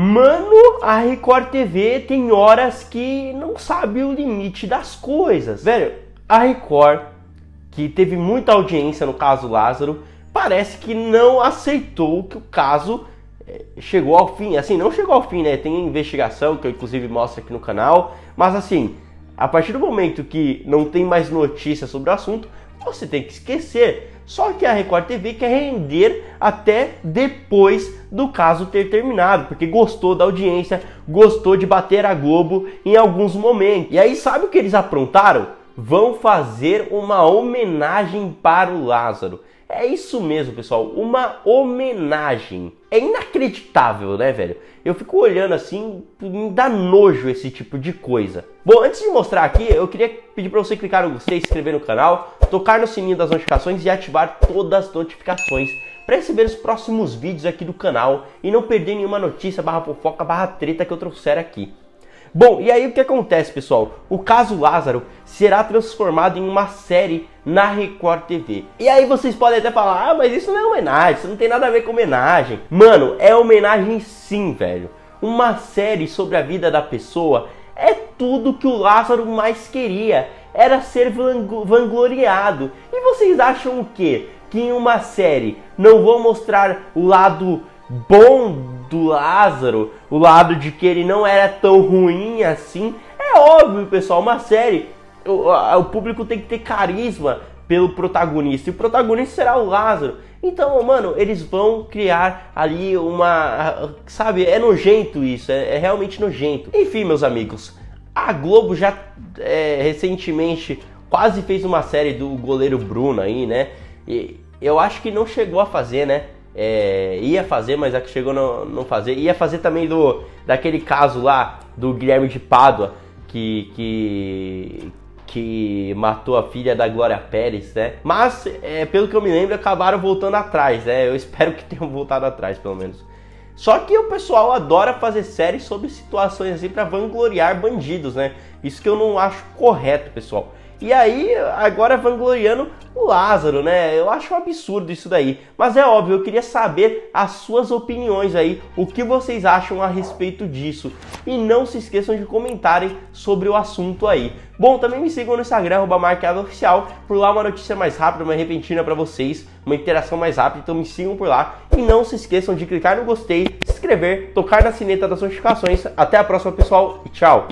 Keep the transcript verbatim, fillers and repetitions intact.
Mano, a Record T V tem horas que não sabe o limite das coisas. Velho, a Record, que teve muita audiência no caso Lázaro, parece que não aceitou que o caso chegou ao fim. Assim, não chegou ao fim, né? Tem investigação, que eu inclusive mostro aqui no canal. Mas assim, a partir do momento que não tem mais notícia sobre o assunto, você tem que esquecer. Só que a Record T V quer render até depois do caso ter terminado, porque gostou da audiência, gostou de bater a Globo em alguns momentos. E aí, sabe o que eles aprontaram? Vão fazer uma homenagem para o Lázaro. É isso mesmo, pessoal, uma homenagem. É inacreditável, né, velho? Eu fico olhando assim, me dá nojo esse tipo de coisa. Bom, antes de mostrar aqui, eu queria pedir pra você clicar no gostei, se inscrever no canal, tocar no sininho das notificações e ativar todas as notificações para receber os próximos vídeos aqui do canal e não perder nenhuma notícia, barra fofoca, barra treta que eu trouxer aqui. Bom, e aí o que acontece, pessoal? O caso Lázaro será transformado em uma série na Record T V. E aí vocês podem até falar, ah, mas isso não é homenagem, isso não tem nada a ver com homenagem. Mano, é homenagem sim, velho. Uma série sobre a vida da pessoa é tudo que o Lázaro mais queria, era ser vangloriado. E vocês acham o quê? Que em uma série não vão mostrar o lado bom do Lázaro, o lado de que ele não era tão ruim assim? É óbvio, pessoal, uma série, o, o público tem que ter carisma pelo protagonista, e o protagonista será o Lázaro. Então, mano, eles vão criar ali uma, sabe, é nojento isso, é, é realmente nojento. Enfim, meus amigos, a Globo já é, recentemente quase fez uma série do goleiro Bruno aí, né, e eu acho que não chegou a fazer, né, É, ia fazer, mas a que chegou não, não fazer. Ia fazer também do daquele caso lá do Guilherme de Pádua que, que, que matou a filha da Glória Pérez, né? Mas, é, pelo que eu me lembro, acabaram voltando atrás, né? Eu espero que tenham voltado atrás, pelo menos. Só que o pessoal adora fazer séries sobre situações assim para vangloriar bandidos, né? Isso que eu não acho correto, pessoal. E aí, agora vangloriando o Lázaro, né? Eu acho um absurdo isso daí. Mas é óbvio, eu queria saber as suas opiniões aí, o que vocês acham a respeito disso. E não se esqueçam de comentarem sobre o assunto aí. Bom, também me sigam no Instagram, Mark Avila Oficial. Por lá uma notícia mais rápida, mais repentina pra vocês, uma interação mais rápida, então me sigam por lá. E não se esqueçam de clicar no gostei, se inscrever, tocar na sineta das notificações. Até a próxima, pessoal, e tchau!